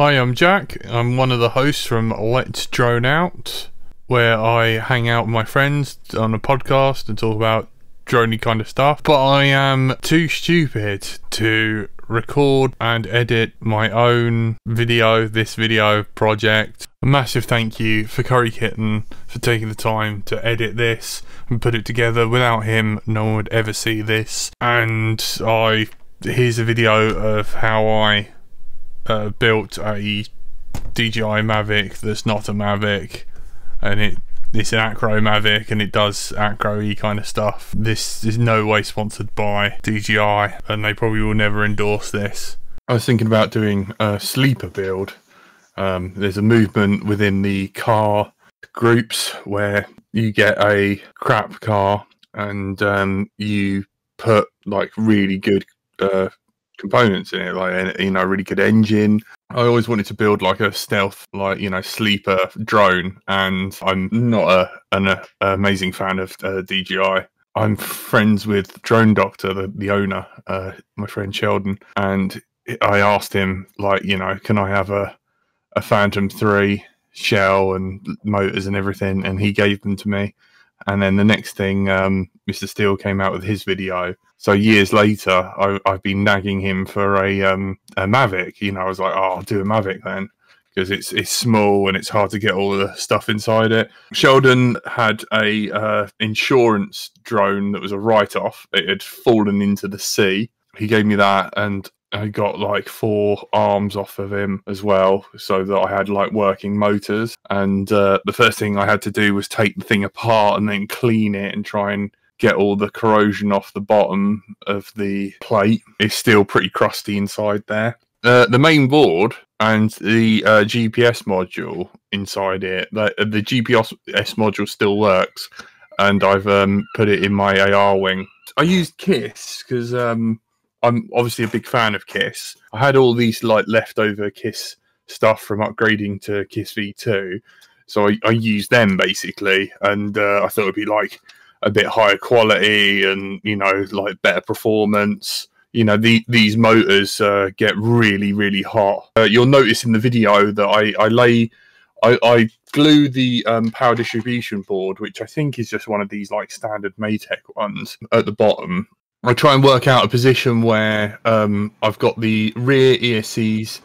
Hi, I'm Jack. I'm one of the hosts from Let's Drone Out, where I hang out with my friends on a podcast and talk about droney kind of stuff. But I am too stupid to record and edit my own video, this video project. A massive thank you for CurryKitten for taking the time to edit this and put it together. Without him, no one would ever see this. And here's a video of how I built a DJI Mavic that's not a Mavic, and it's an Acro Mavic, and it does Acro-y kind of stuff. This is no way sponsored by DJI, and they probably will never endorse this. I was thinking about doing a sleeper build. There's a movement within the car groups where you get a crap car and you put like really good components in it, like, you know, really good engine. I always wanted to build like a stealth, like, you know, sleeper drone, and I'm not an amazing fan of DJI. I'm friends with Drone Doctor, the owner, my friend Sheldon, and I asked him, like, you know, can I have a Phantom 3 shell and motors and everything, and he gave them to me. And then the next thing, Mr. Steele came out with his video. So years later, I've been nagging him for a Mavic. You know, I was like, oh, I'll do a Mavic then, because it's small and it's hard to get all the stuff inside it. Sheldon had a insurance drone that was a write-off. It had fallen into the sea. He gave me that, and I got like 4 arms off of him as well, so that I had like working motors. And the first thing I had to do was take the thing apart and then clean it and try and get all the corrosion off the bottom of the plate. It's still pretty crusty inside there. The main board and the GPS module inside it, the GPS module still works, and I've put it in my AR Wing. I used KISS because I'm obviously a big fan of KISS. I had all these like leftover KISS stuff from upgrading to KISS V2, so I used them basically, and I thought it'd be like a bit higher quality and, you know, like better performance. You know, these motors get really, really hot. You'll notice in the video that I glue the power distribution board, which I think is just one of these like standard Matek ones, at the bottom. I try and work out a position where I've got the rear ESCs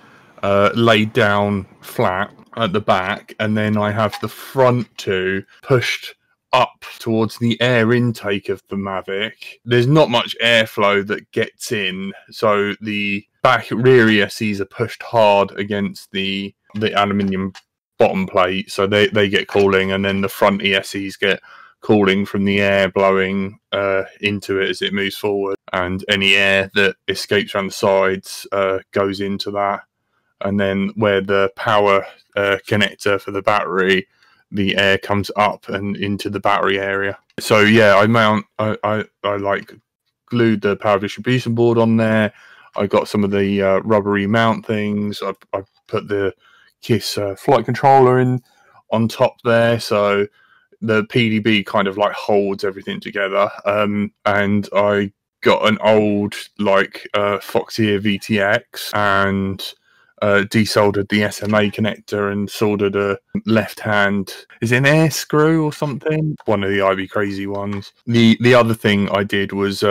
laid down flat at the back, and then I have the front two pushed up towards the air intake of the Mavic. There's not much airflow that gets in, so the back rear ESCs are pushed hard against the aluminium bottom plate, so they get cooling, and then the front ESCs get cooling from the air blowing into it as it moves forward, and any air that escapes around the sides goes into that. And then where the power connector for the battery, the air comes up and into the battery area. So yeah, I like glued the power distribution board on there. I got some of the rubbery mount things. I put the KISS flight controller in on top there, so the PDB kind of like holds everything together. And I got an old like Foxeer VTX and desoldered the SMA connector and soldered a left hand, is it an air screw or something? One of the IB crazy ones. The other thing I did was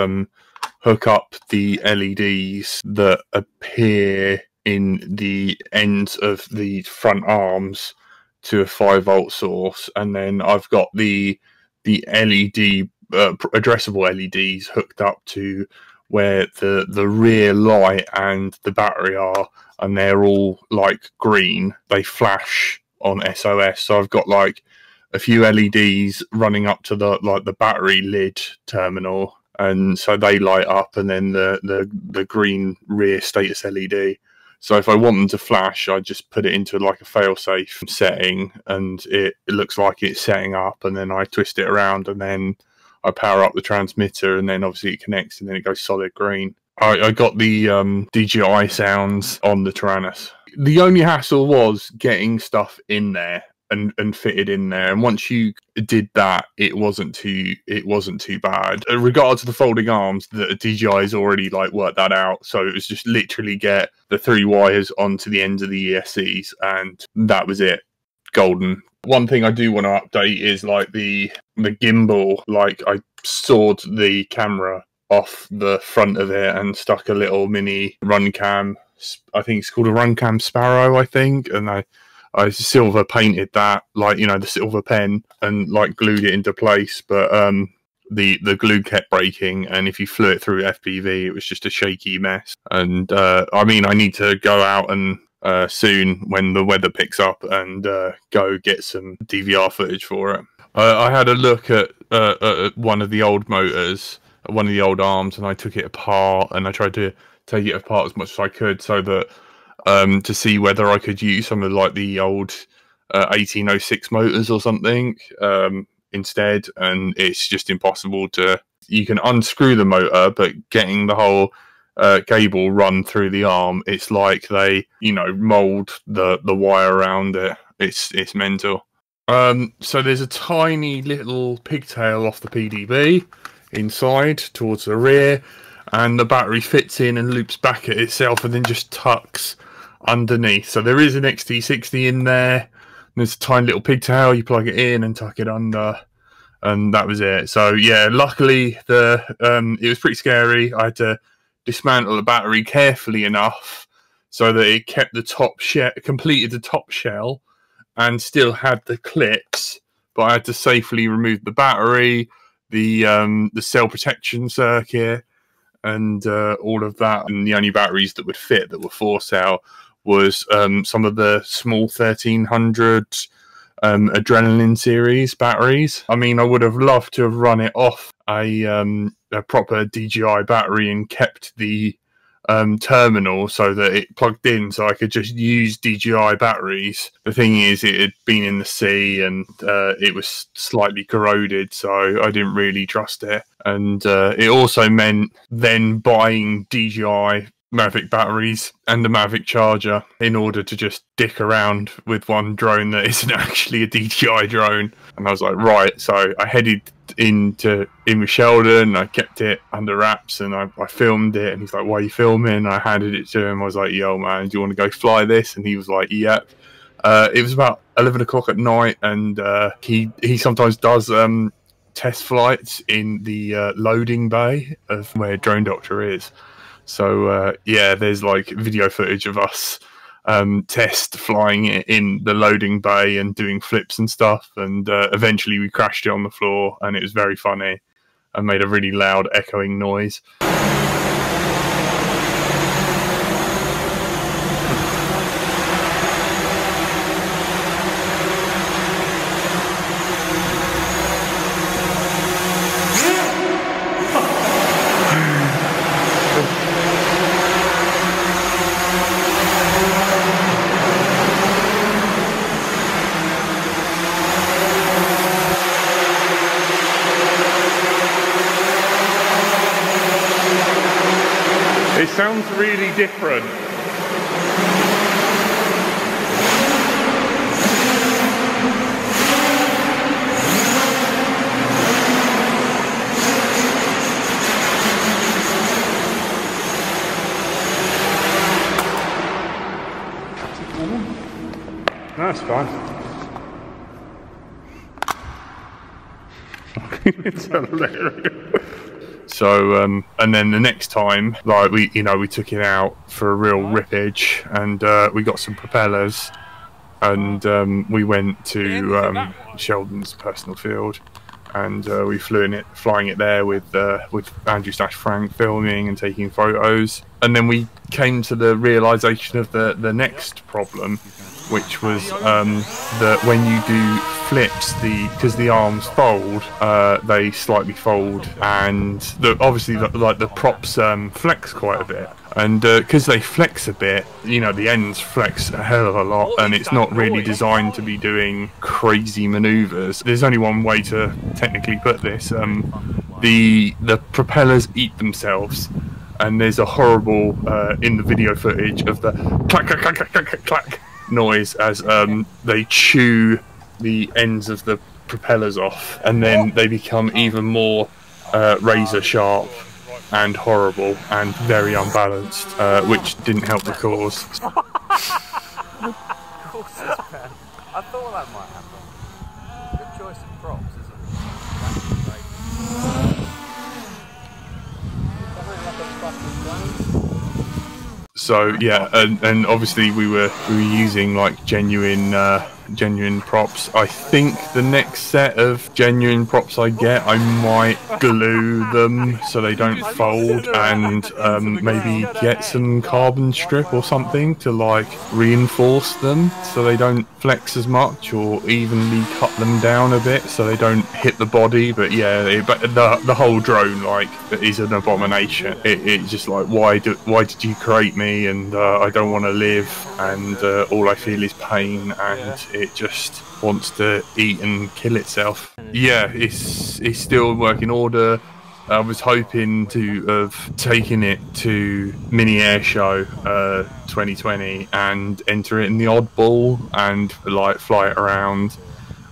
hook up the LEDs that appear in the ends of the front arms to a 5-volt source, and then I've got the LED addressable LEDs hooked up to where the rear light and the battery are, and they're all like green. They flash on SOS, so I've got like a few LEDs running up to the battery lid terminal, and so they light up, and then the green rear status LED. So if I want them to flash, I just put it into like a failsafe setting, and it looks like it's setting up, and then I twist it around, and then I power up the transmitter, and then obviously it connects, and then it goes solid green. I got the DJI sounds on the Taranis. The only hassle was getting stuff in there. and fitted in there. And once you did that, it wasn't too bad. In regard to the folding arms, the DJI's already like worked that out. So it was just literally get the three wires onto the ends of the ESCs, and that was it. Golden. One thing I do want to update is like the gimbal. Like I sawed the camera off the front of it and stuck a little mini Runcam. I think it's called a Runcam Sparrow, I think, and I silver painted that, like, you know, the silver pen, and like glued it into place. But the glue kept breaking, and if you flew it through FPV, it was just a shaky mess. And I mean, I need to go out and soon when the weather picks up and go get some DVR footage for it. I had a look at one of the old motors, one of the old arms, and I took it apart, and I tried to take it apart as much as I could, so that to see whether I could use some of like the old 1806 motors or something instead. And it's just impossible to, you can unscrew the motor, but getting the whole cable run through the arm, it's like they, you know, mold the wire around it. It's mental. So there's a tiny little pigtail off the PDB inside towards the rear, and the battery fits in and loops back at itself and then just tucks underneath. So there is an XT60 in there, and there's a tiny little pigtail. You plug it in and tuck it under, and that was it. So yeah, luckily the it was pretty scary. I had to dismantle the battery carefully enough so that it kept the top shell, completed the top shell, and still had the clips, but I had to safely remove the battery, the cell protection circuit, and all of that. And the only batteries that would fit that were 4-cell was some of the small 1300 Adrenaline series batteries. I mean, I would have loved to have run it off a proper DJI battery and kept the terminal so that it plugged in, so I could just use DJI batteries. The thing is, it had been in the sea, and it was slightly corroded, so I didn't really trust it. And it also meant then buying DJI Mavic batteries and the Mavic charger in order to just dick around with one drone that isn't actually a DJI drone. And I was like, right, so I headed in with Sheldon. I kept it under wraps, and I filmed it, and he's like, why are you filming? I handed it to him. I was like, yo man, do you want to go fly this? And he was like, yep. It was about 11 o'clock at night, and he sometimes does test flights in the loading bay of where Drone Doctor is. So yeah, there's like video footage of us test flying it in the loading bay and doing flips and stuff. And eventually we crashed it on the floor, and it was very funny and made a really loud echoing noise. Sounds really different. That's fine. It's hilarious. So and then the next time, like, we, you know, we took it out for a real rippage, and we got some propellers, and we went to Sheldon's personal field, and we flew in it, flying it there with Andrew/Frank filming and taking photos. And then we came to the realization of the next problem, which was that when you do flips, because the arms fold, they slightly fold, and obviously the props flex quite a bit, and because they flex a bit, you know, the ends flex a hell of a lot, and it's not really designed to be doing crazy maneuvers. There's only one way to technically put this. The propellers eat themselves, and there's a horrible in the video footage of the clack clack clack clack clack clack noise as they chew the ends of the propellers off, and then they become even more razor sharp and horrible and very unbalanced, which didn't help the cause. I thought that might happen. Good choice of props, isn't it? So yeah, and obviously we were using like genuine props. I think the next set of genuine props I get, I might glue them so they don't fold, and maybe get some carbon strip or something to like reinforce them so they don't flex as much, or evenly cut them down a bit so they don't hit the body. But yeah, the whole drone like is an abomination. It's just like, why did you create me, and I don't want to live, and all I feel is pain, and it just wants to eat and kill itself. Yeah, it's still in working order. I was hoping to have taken it to Mini Air Show 2020 and enter it in the oddball and like fly it around.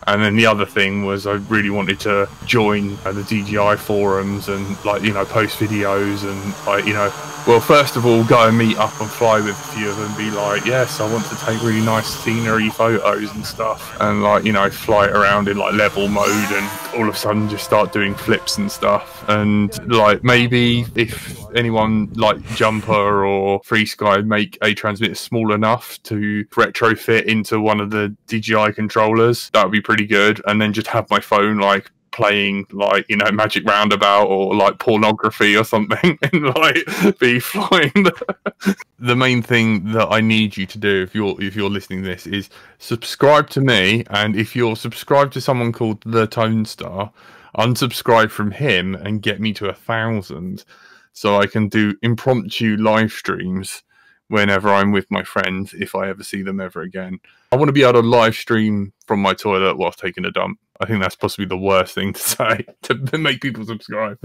And then the other thing was, I really wanted to join the DJI forums and like, you know, post videos and like, you know, well, first of all, go and meet up and fly with a few of them and be like, yes, I want to take really nice scenery photos and stuff, and like, you know, fly it around in like level mode and all of a sudden just start doing flips and stuff. And like, maybe if anyone like Jumper or FreeSky make a transmitter small enough to retrofit into one of the DJI controllers, that would be pretty good. And then just have my phone like playing like, you know, Magic Roundabout or like pornography or something, and like be flying. The main thing that I need you to do, if you're listening to this, is subscribe to me, and if you're subscribed to someone called the Tone Star, unsubscribe from him and get me to 1,000. So I can do impromptu live streams whenever I'm with my friends, if I ever see them ever again. I want to be able to live stream from my toilet whilst taking a dump. I think that's possibly the worst thing to say, to make people subscribe.